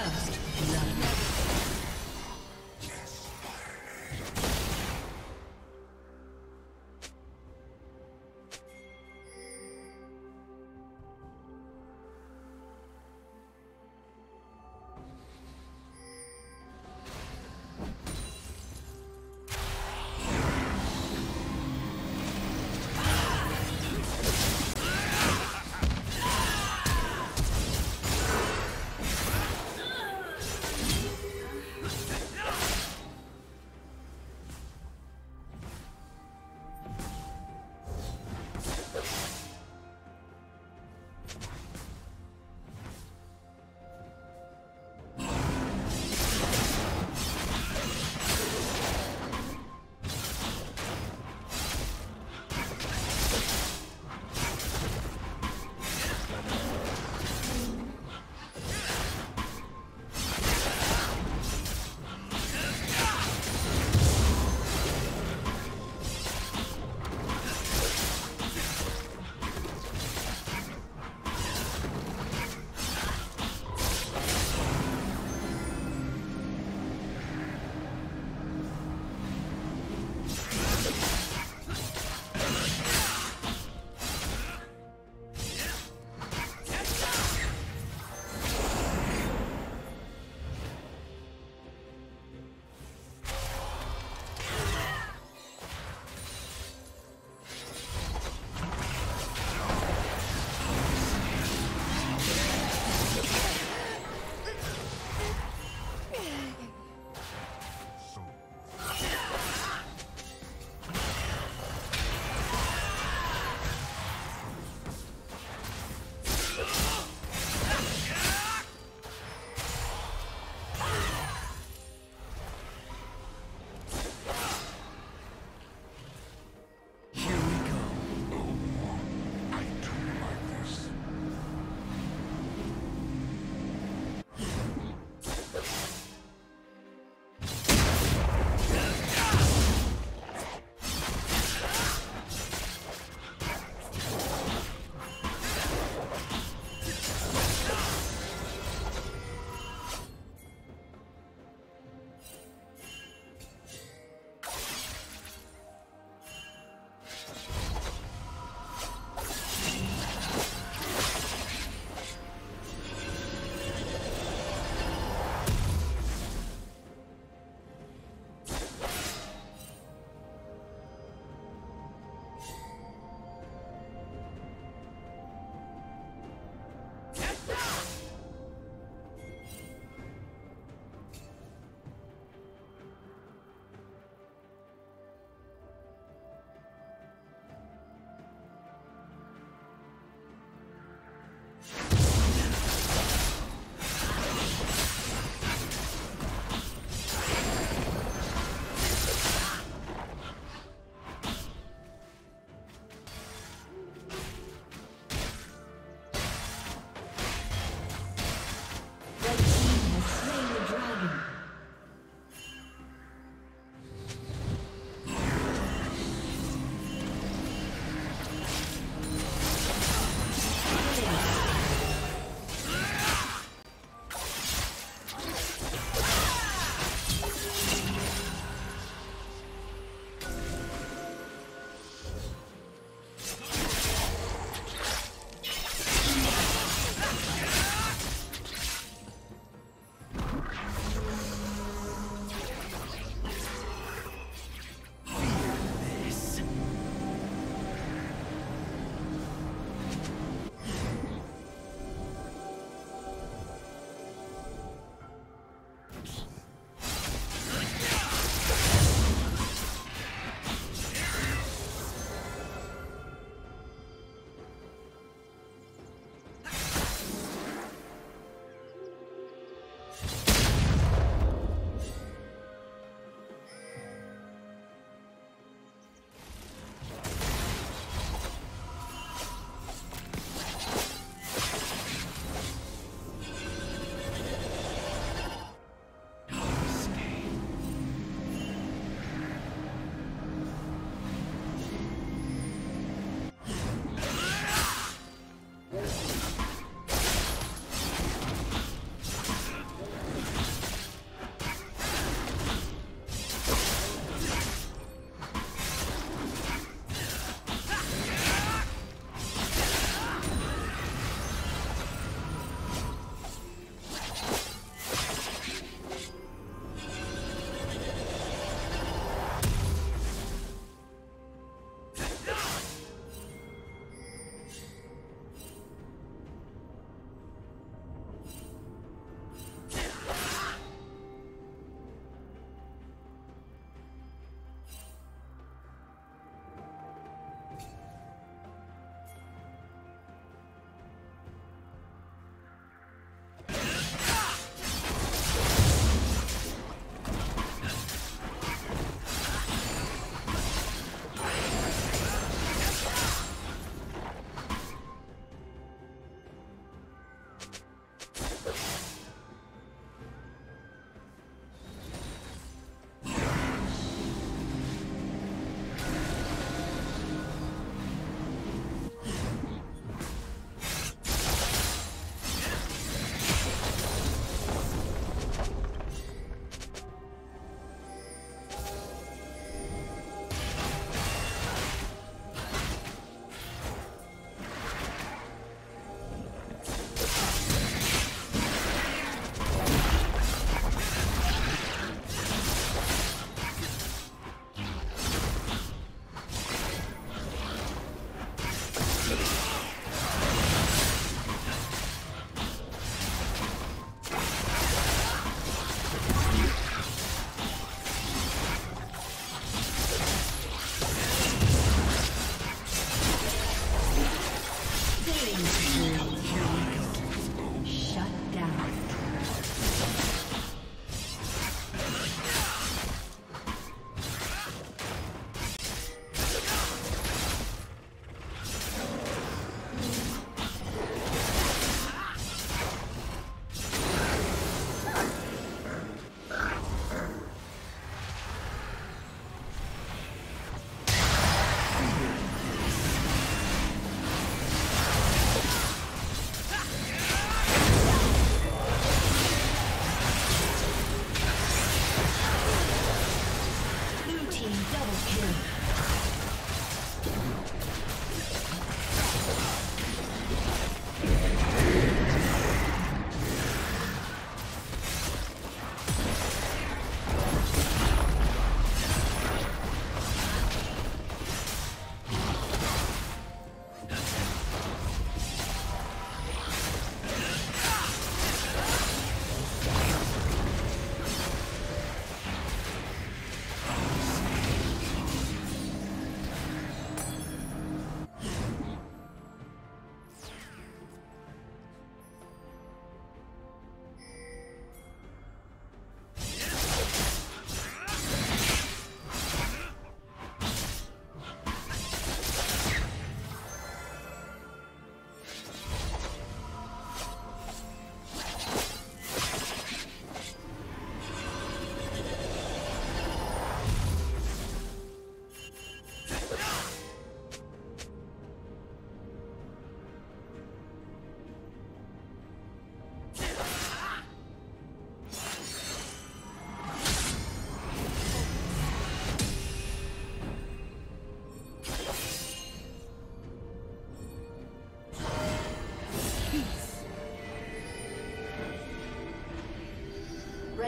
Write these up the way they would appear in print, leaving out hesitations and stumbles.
First love.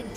The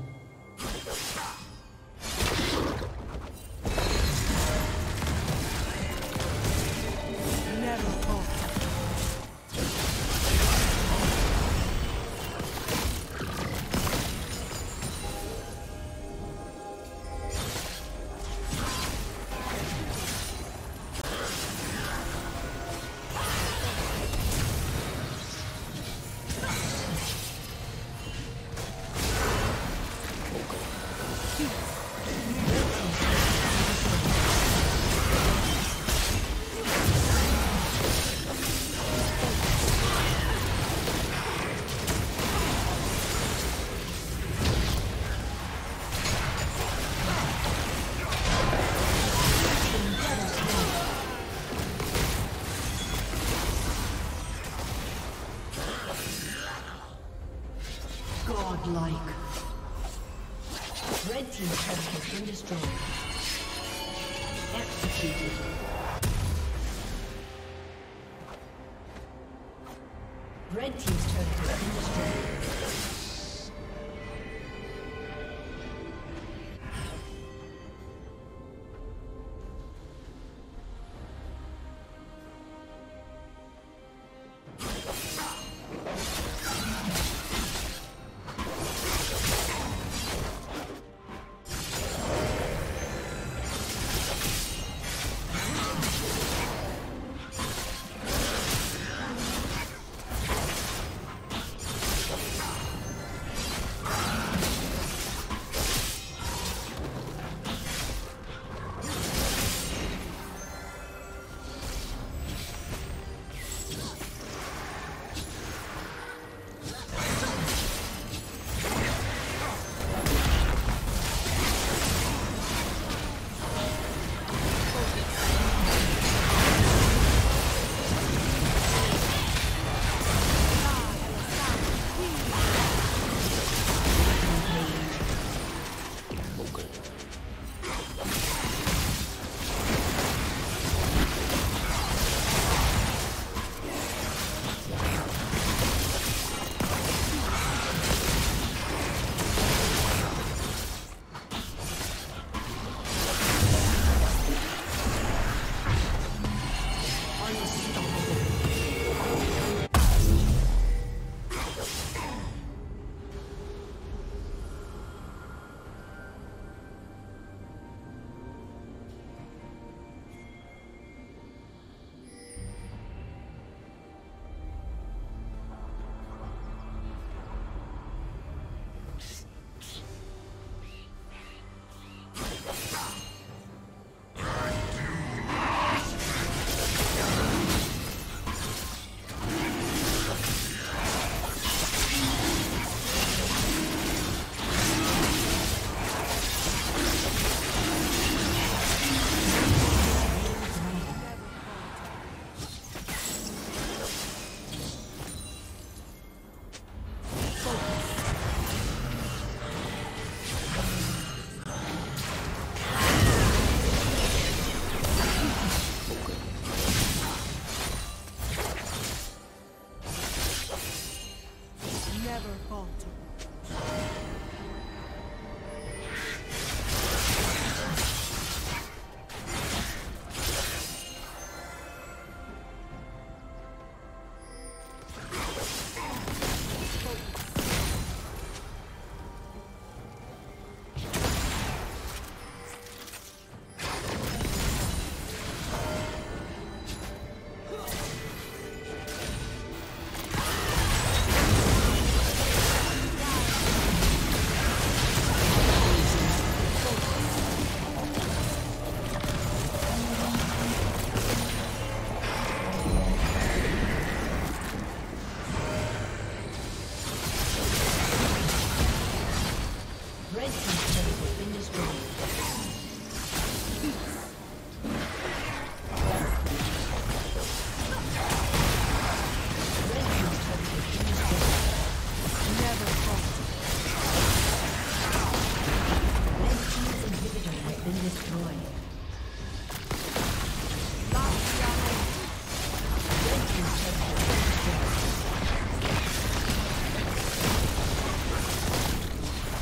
Godlike. Red team turret has been destroyed. Executed. Red team's turret has been destroyed.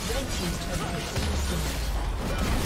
Red team's turret has been destroyed.